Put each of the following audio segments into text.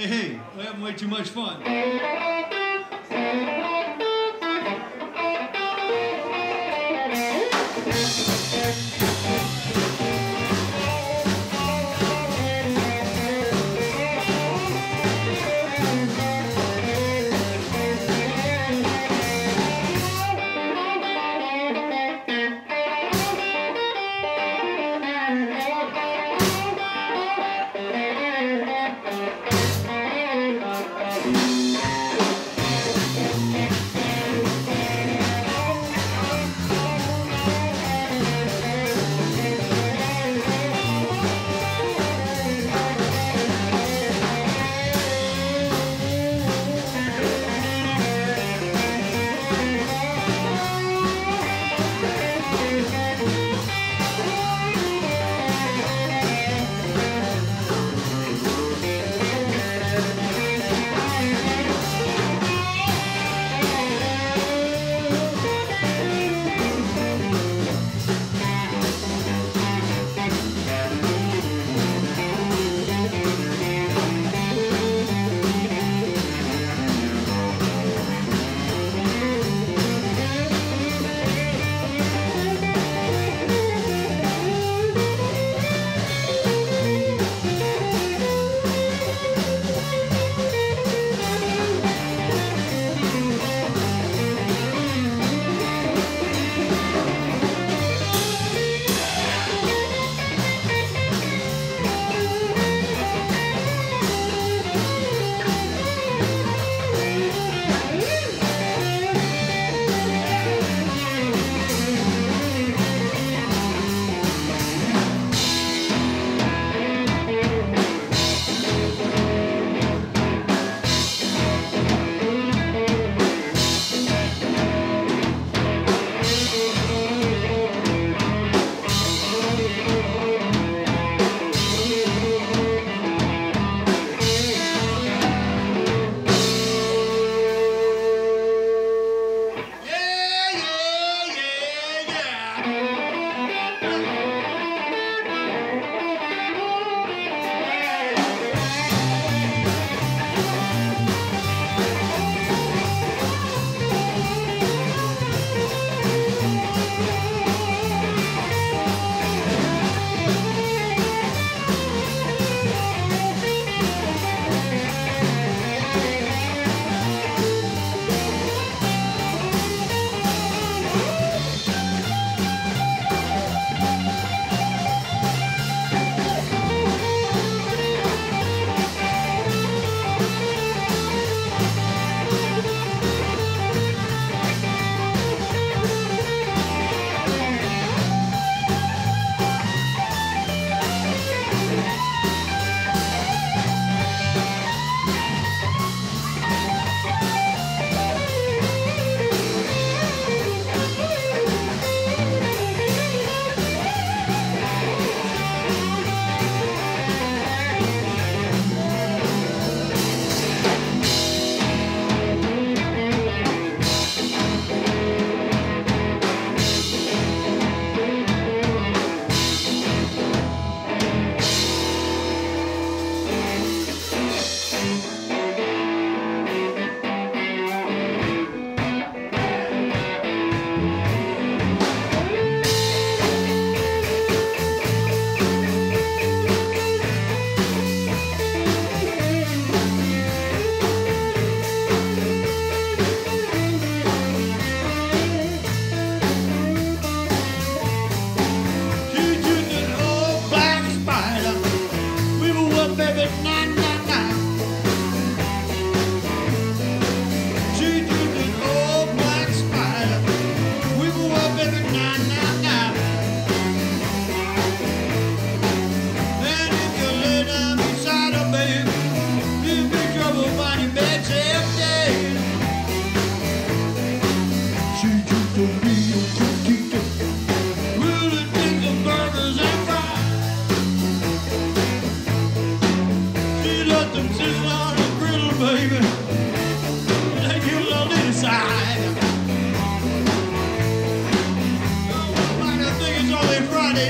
Hey, I have way too much fun.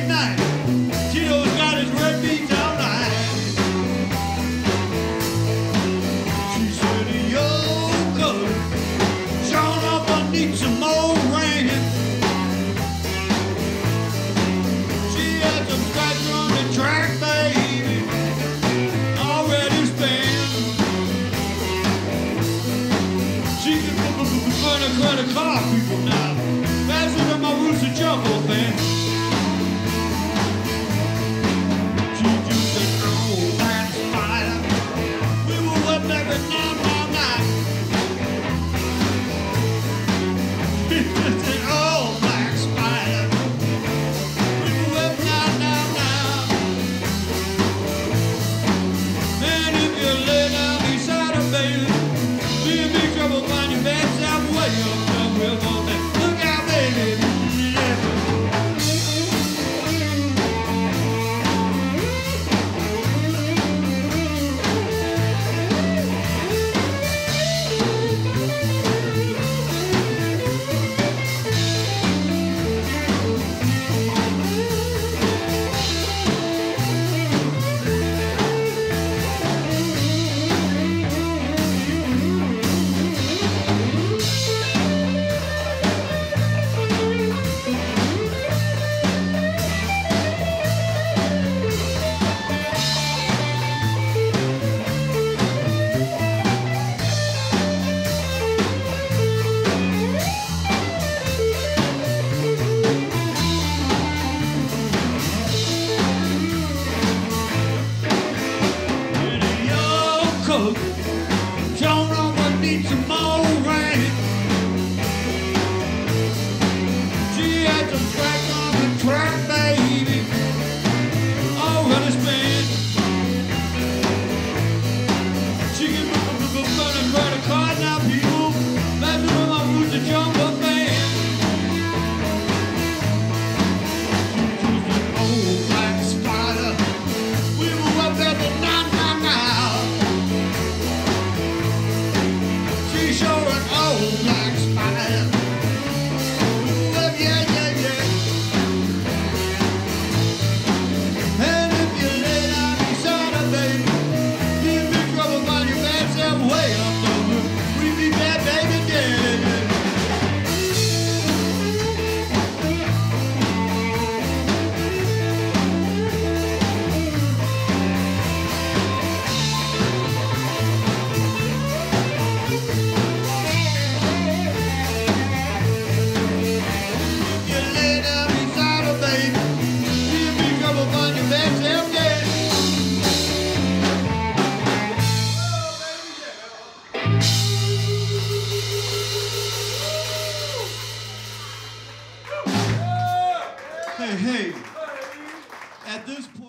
Night. Tito's got his red beans all night. trying to call people now, faster than my roots to jungle thing. Don't know what needs some more rain. She had to track on the track, baby. Oh, what a spin. She can move the fun and run a car now, people. That's when my roots are jungle fan. She was an old black spider. We were up there the night. Hey, at this point...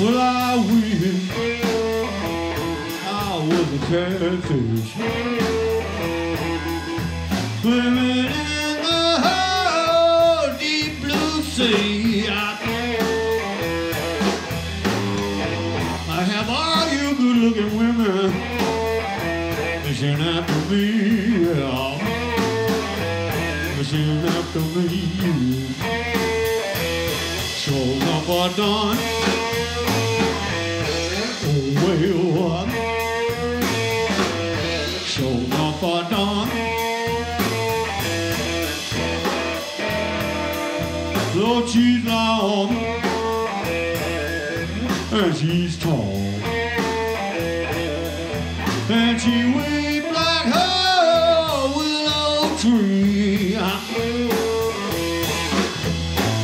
Well, I wish I was a catfish swimming in the whole deep blue sea. I have all you good-looking women fishing after me, fishing after me. So number done. Show up or done. Though she's long and she's tall, and she weeps like a willow tree.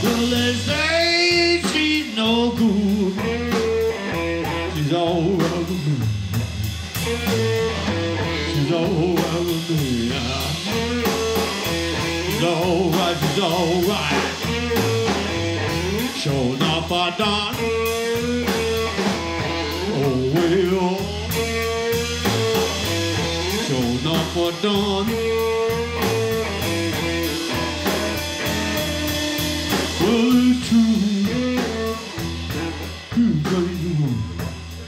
Well, they say she's no good. She's all over me. She's all over me. She's all right. She's all right. Sure enough, I done. Oh well. Sure enough, I done. Well, it's true. You got it.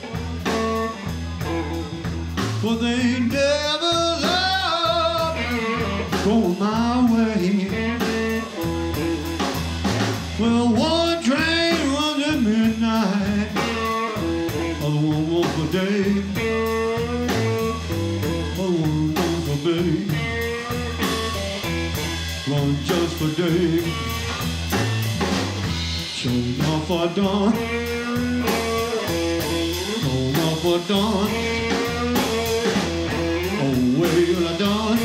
Well, one train runs at midnight, other one runs for day, other one runs for day, run just for day. Showed off for dawn, showed off for dawn, away till the dawn.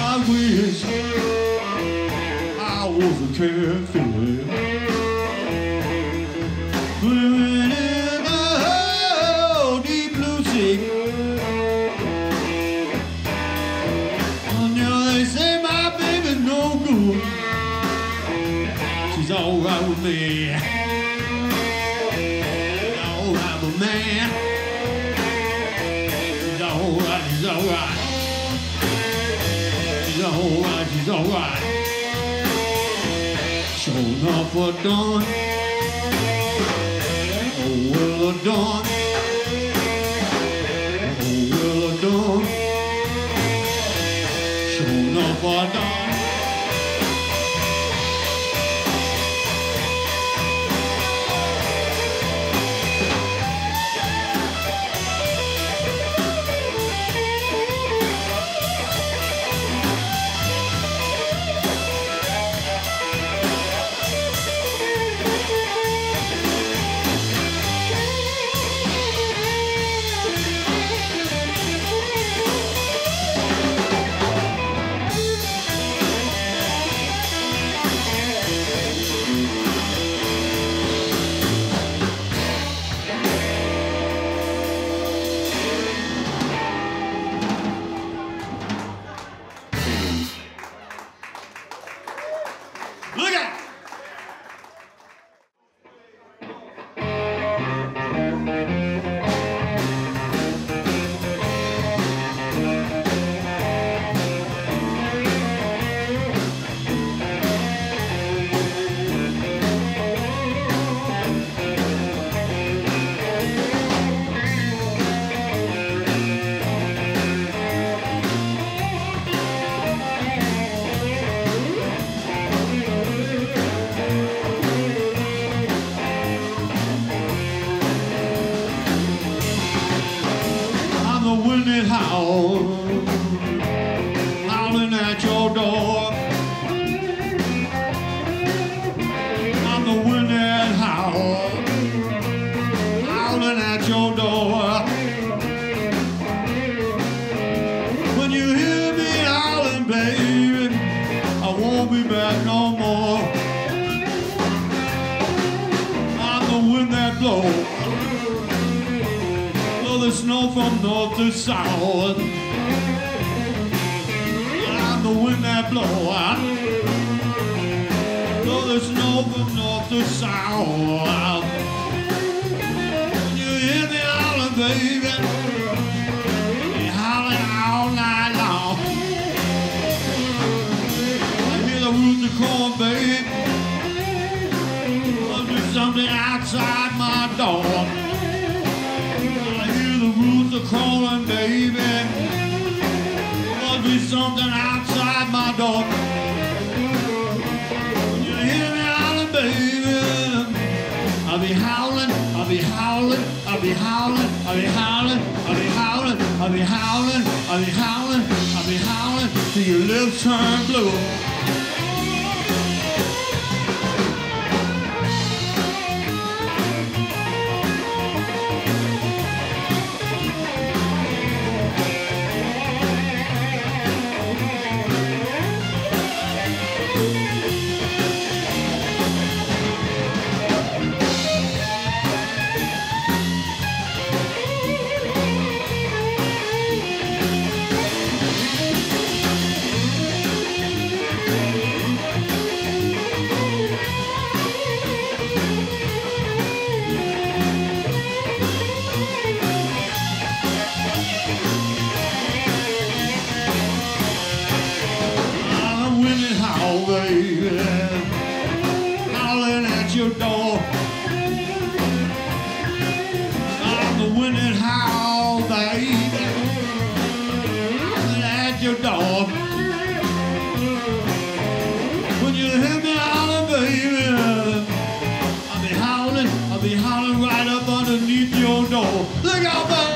I wish I wasn't carefree, living in the old deep blue sea. And now they say my baby's no good, she's alright with me, she's alright with me, she's alright, she's alright. She's alright, she's alright. Show enough for dawn, oh will a dawn, oh will a dawn. Show enough for dawn. Look at it. Howling at your door, I'm the wind that howling at your door. When you hear me howling, baby, I won't be back no more. I'm the wind that blows the snow from north to south. I'm the wind that blows, blow the snow from north to south. When you hear me howling, baby, you're howling all night long. I hear the rooster crowing, baby, I'll do something outside my door. The crawling, baby, must be something outside my door. When you hear me howling, baby, I'll be howling, I'll be howling, I'll be howling, I'll be howling, I'll be howling, I'll be howling, I'll be howling, I'll be howling till your lips turn blue. baby, howling at your door. I'm the wind and howl, baby, howling at your door. When you hear me howling, baby, I'll be howling right up underneath your door. Look out, baby!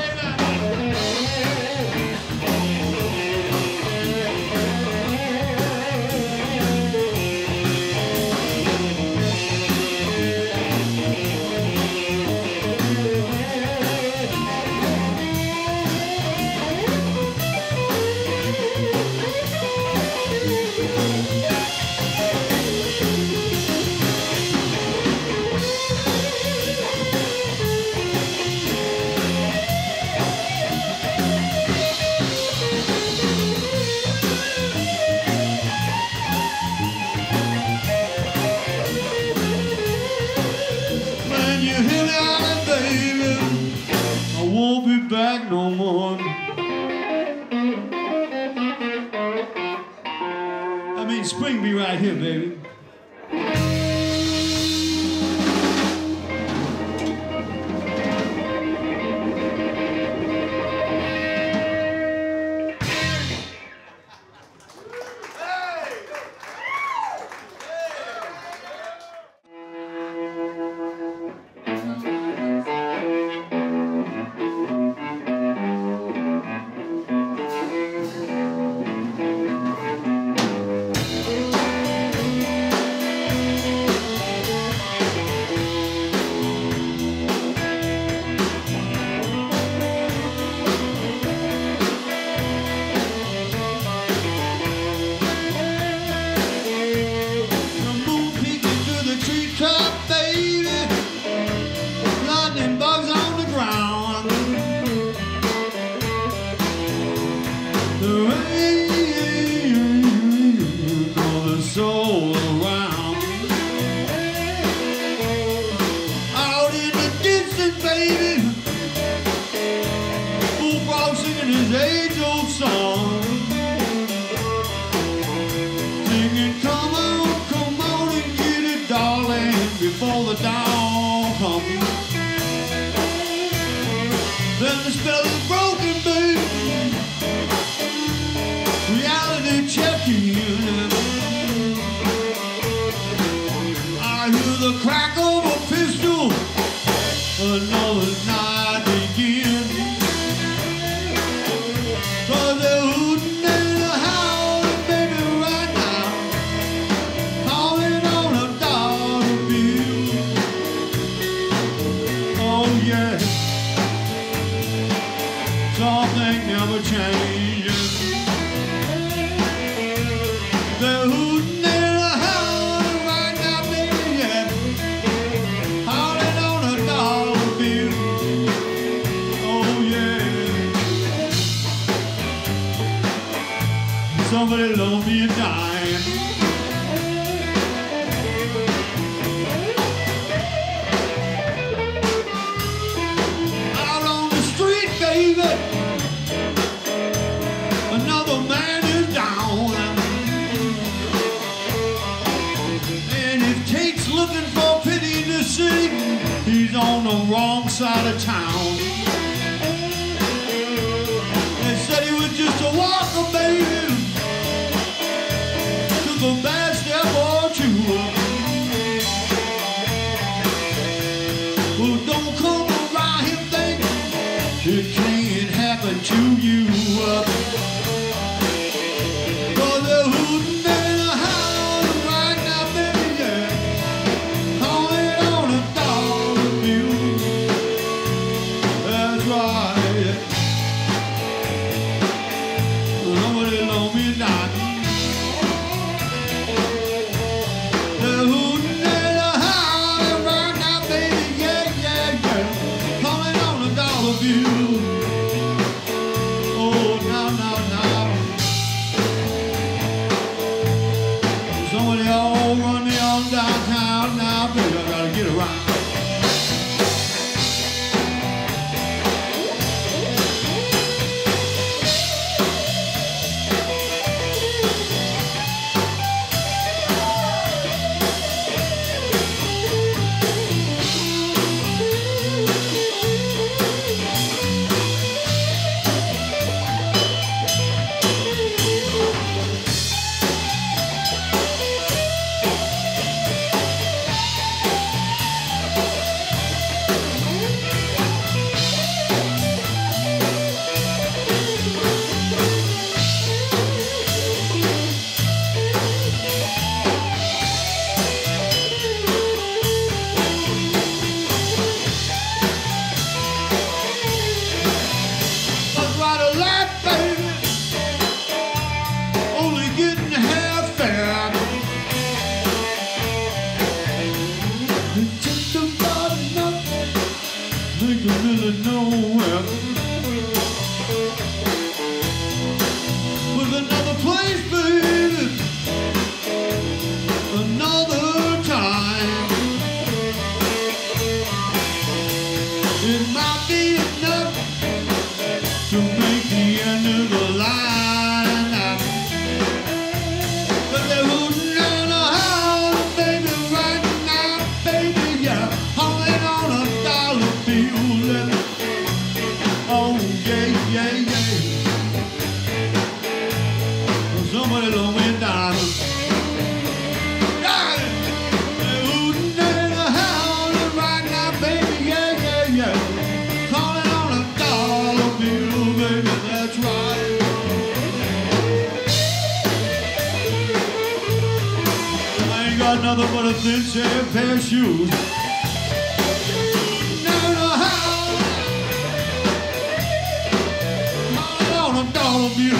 Back no more. I mean, spring be right here, baby. Before the dawn comes, then the spell is broken, baby. Reality checking in. I hear the crack of a pistol. Another night begins. 'Cause they're hooting and they're howling, baby, right now. Calling on a dollar bill. Yeah. Something never changes. They're hooting and howling right now, baby, yeah. Howling on a dollar bill. Oh, yeah. Somebody loaned me a dime. Another man is down, and if Kate's looking for pity in the city, he's on the wrong side of town. They said he was just a walker, baby, took a bad step or two. Well, don't come around him thinking it can't happen to you. got nothing but a thin share pair of shoes. Never know how all alone I'm down on you.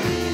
For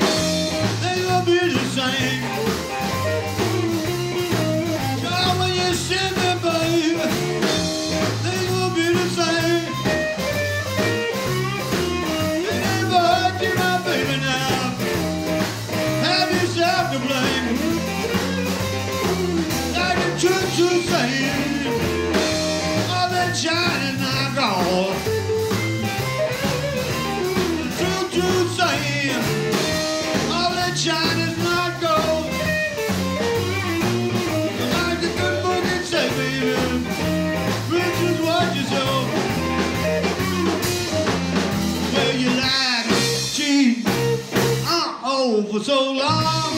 so long,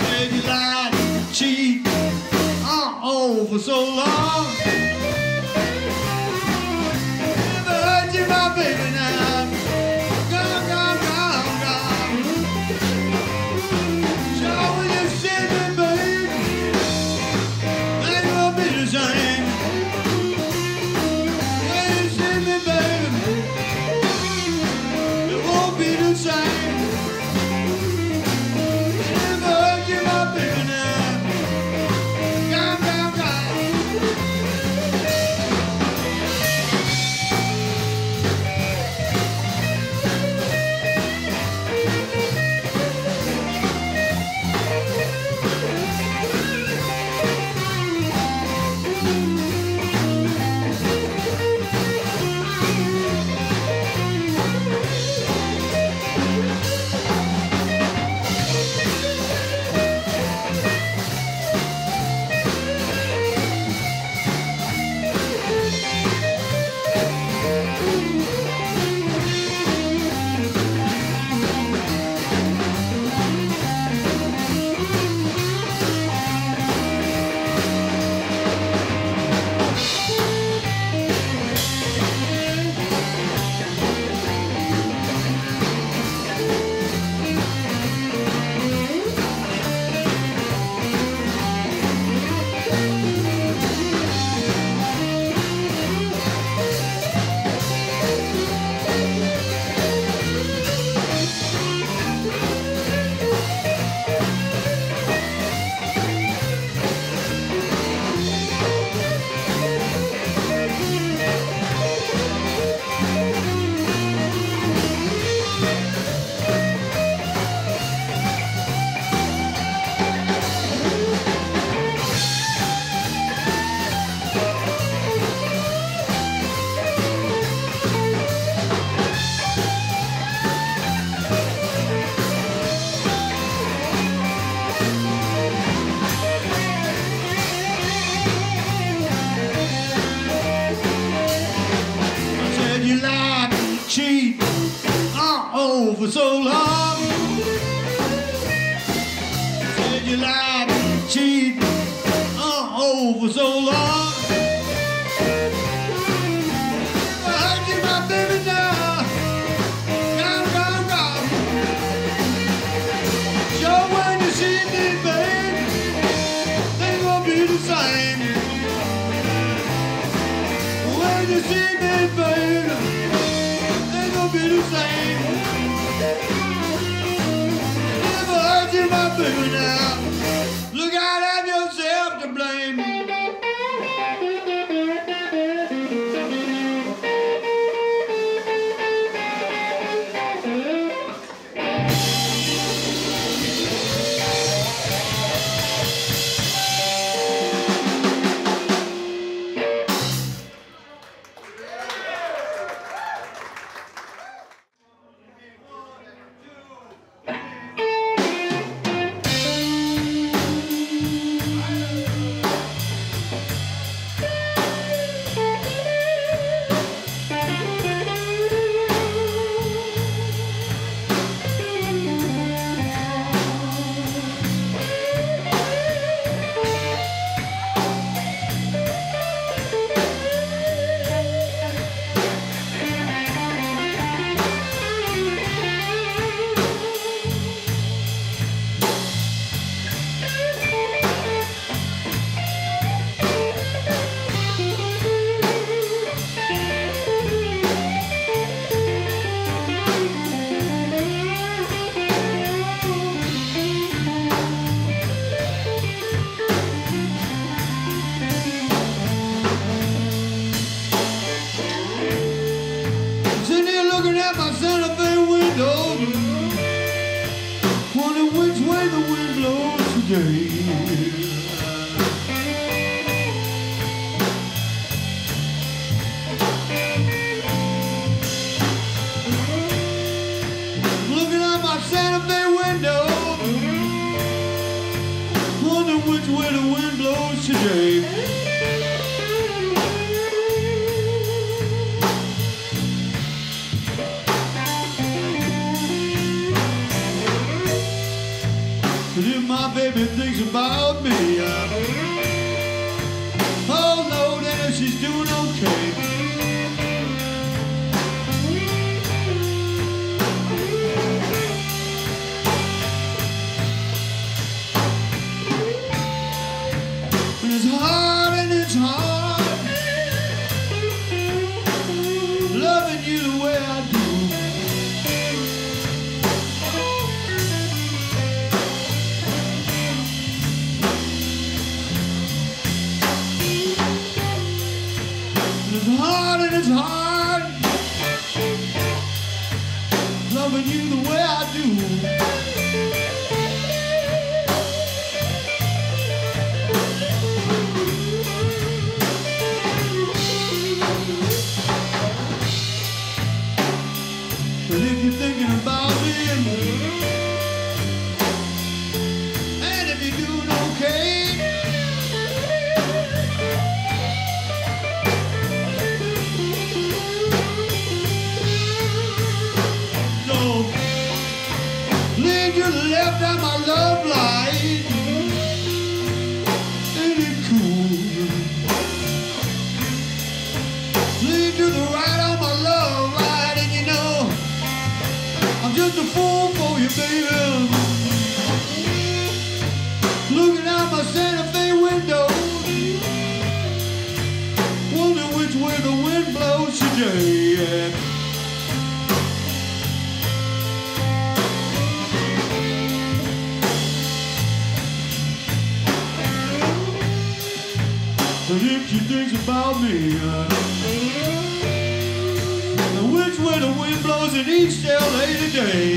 said you lied, cheat, uh-oh, for so long. Never heard you, my baby, now. Gone, gone, gone, gone. So when you see me, baby, ain't no bit the same. When you see me, baby, it won't be the same. Cheat, uh-oh, for so long. you lied and cheated on for so long. I heard you, my baby, now down round rock. Sure, when you see me, baby, things won't be the same. When you see me, baby, things won't be the same. My baby now, look out, have yourself to blame. Yeah. Looking out my Santa Fe window, wondering which way the wind blows today. But if my baby thinks about me, oh no, then if she's doing okay. And it's hard and it's hard loving you the way I do. It's hard loving you the way I do. But if you're thinking about me, and if you're doing okay, you left out my love light, and it cool. Lead to the right on my love light, and you know I'm just a fool for you, baby. Looking out my Santa Fe window, wonder which way the wind blows today. Yeah. But if she thinks about me, and which way the wind blows in each LA today,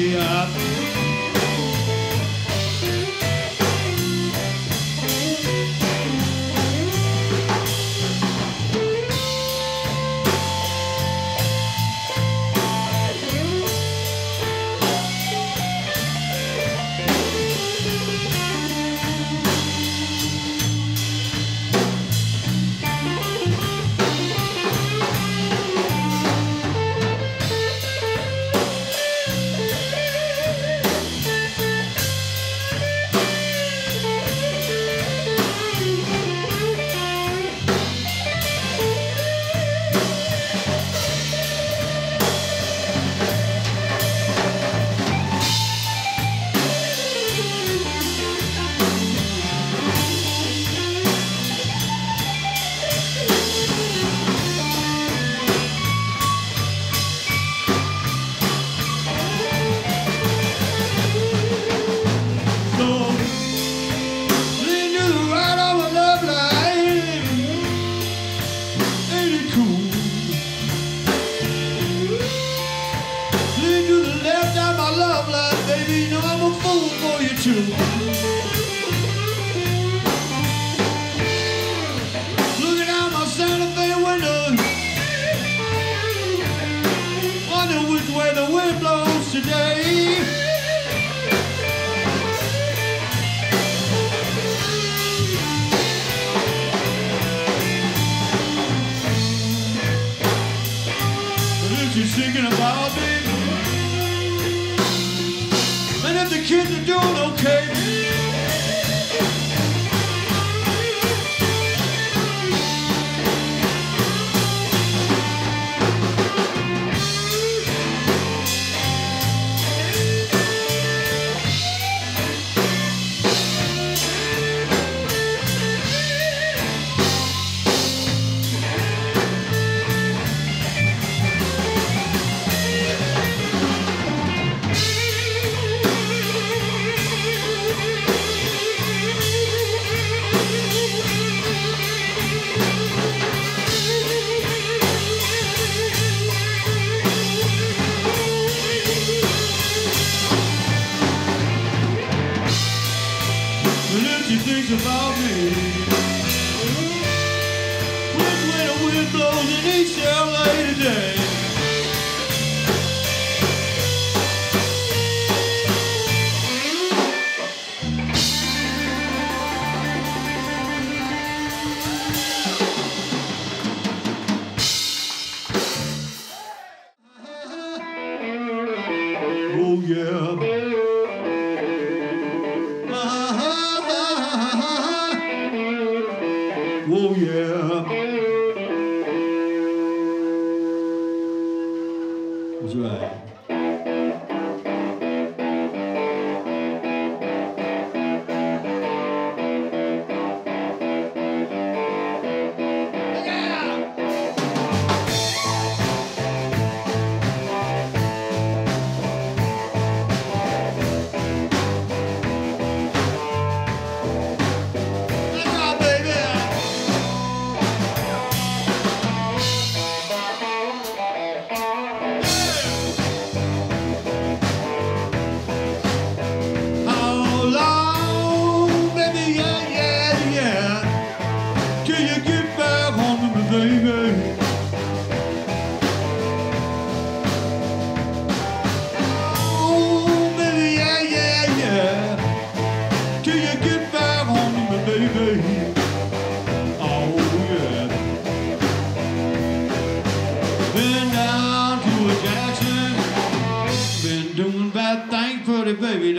your blood, baby. You know I'm a fool for you too. Looking out my Santa Fe window, wondering which way the wind blows today. What is you thinking about, baby? The kids are doing okay. About me, which way the wind blows in each LA today. Oh yeah. Oh yeah, that's right. Baby,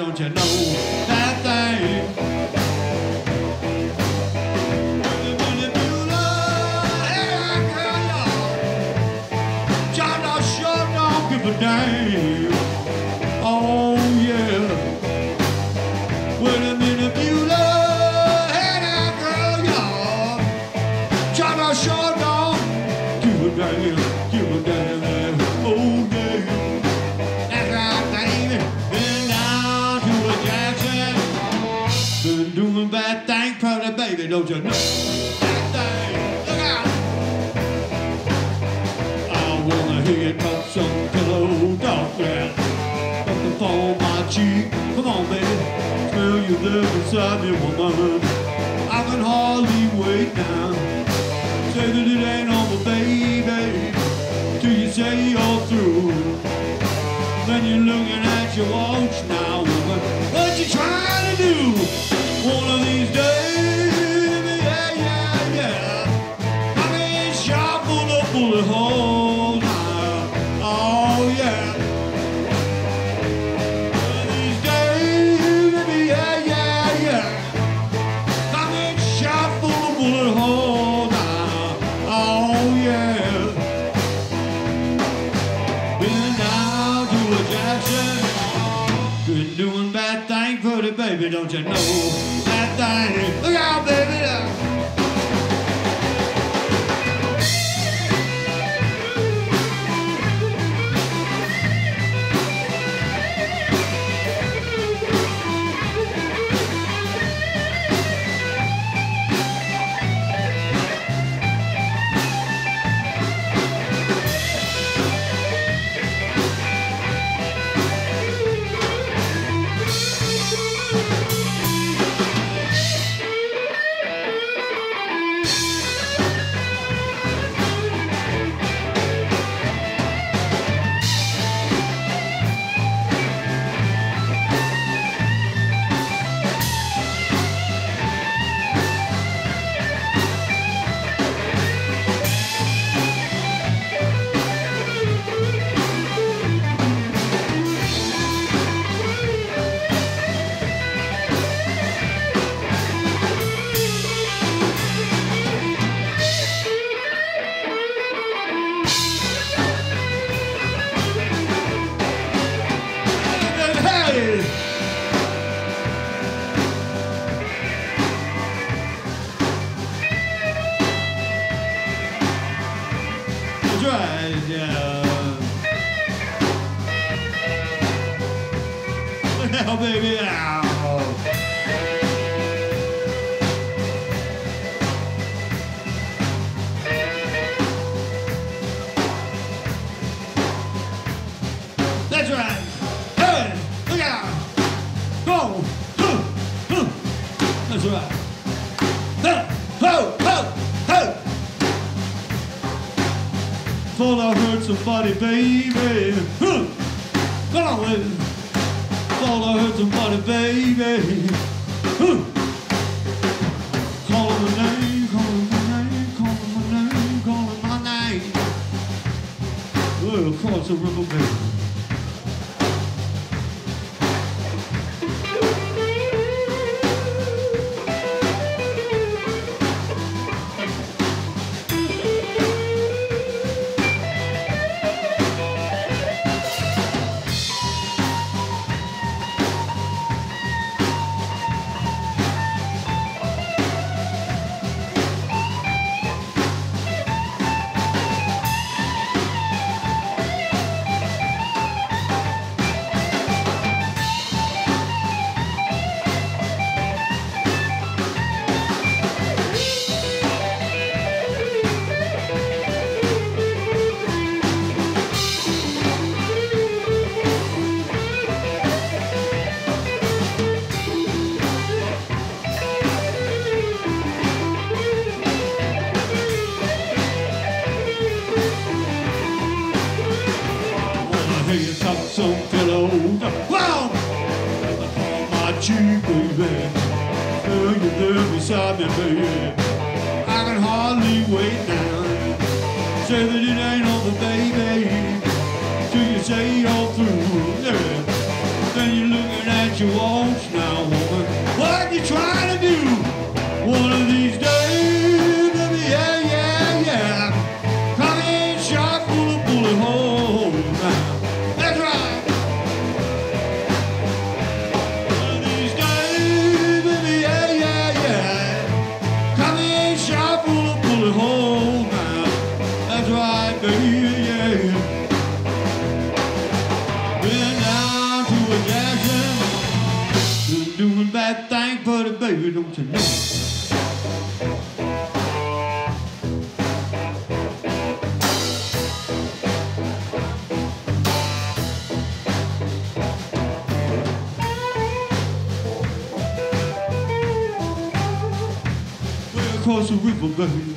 don't you know that thing? Baby, don't you know that thing? Look out! I wanna hear you pop some pillow talk, yeah. From the fall of my cheek, come on, baby. Smell you live inside me, woman. I can hardly wait now. Say that it ain't over, baby, till you say you're through. Then you're looking at your watch now, woman. What you trying to do? One of these days. Been doing bad things for the baby, don't you know that thing? Look out, baby! Now, baby, now. That's right. Hey, look out. Go. That's right. Ho, ho, ho. Thought I heard somebody, baby. Come on, baby. Thought I heard somebody, baby. Calling my name, calling my name, calling my name, calling my name. Well, across the river, baby. Beside me, baby, I can hardly wait now. Say that it ain't over, baby, till you say you're through. Yeah. Then you're looking at your watch now, woman. What you trying to do? One of these days, baby, yeah, yeah, yeah. Come in shot full of bullet holes now. That's right. Baby, don't you know? Way across the river, baby.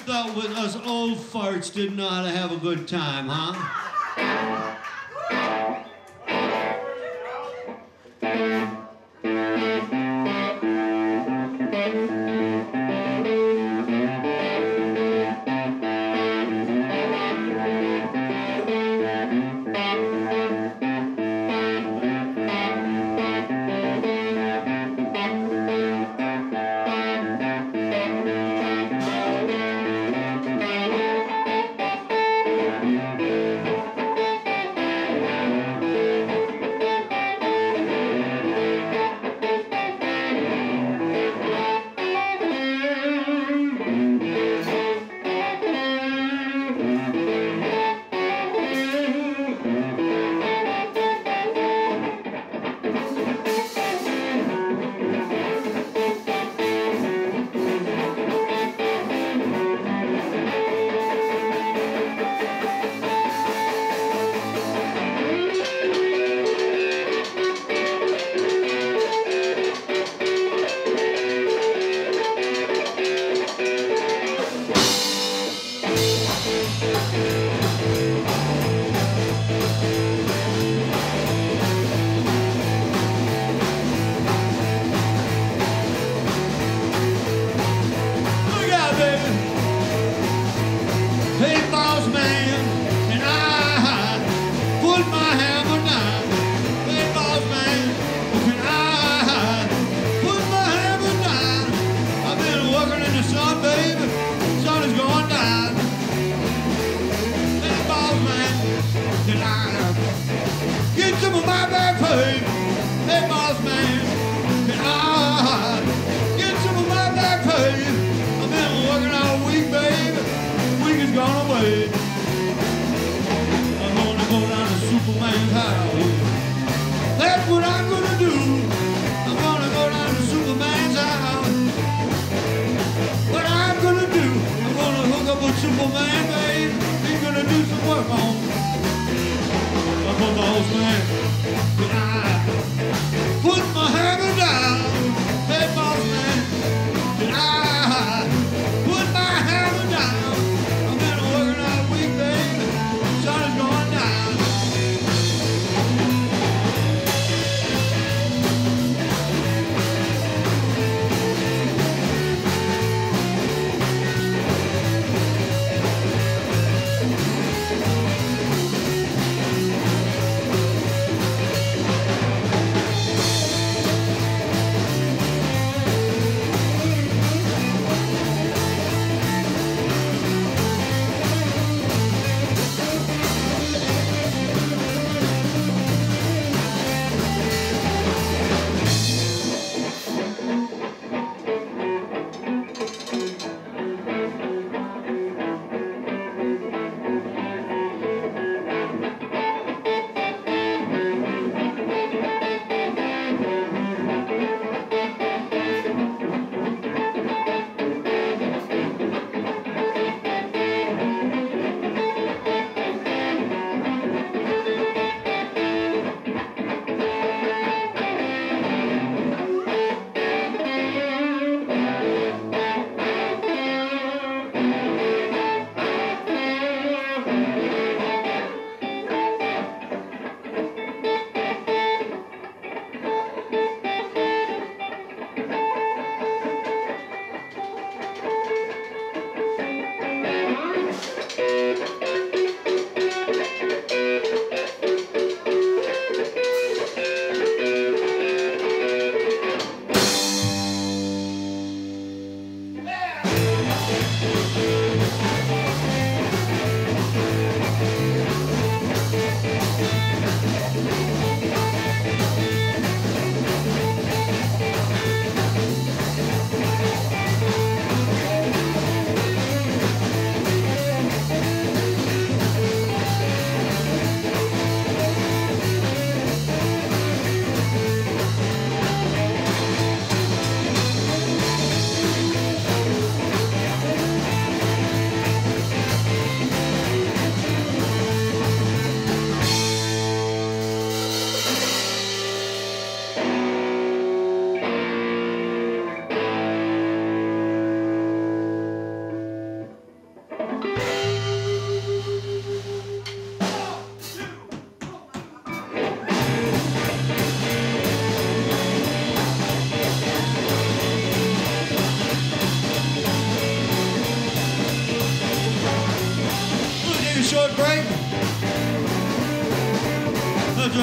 thought with us old farts didn't know how to have a good time, huh? I'm gonna go down to Superman's house. But I'm gonna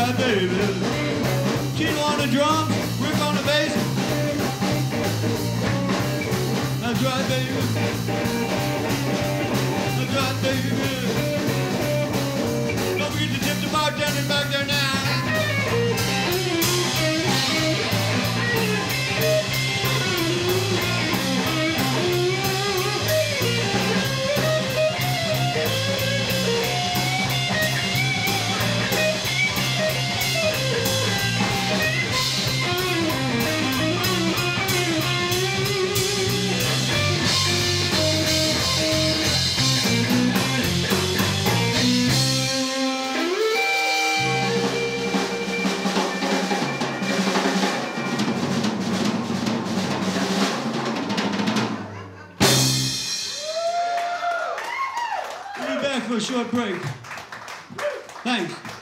yeah, baby. She's on the drums, Rick on the bass. That's right, baby. That's right, baby. Don't forget to tip the bartender back there now. We'll be back for a short break. Thanks.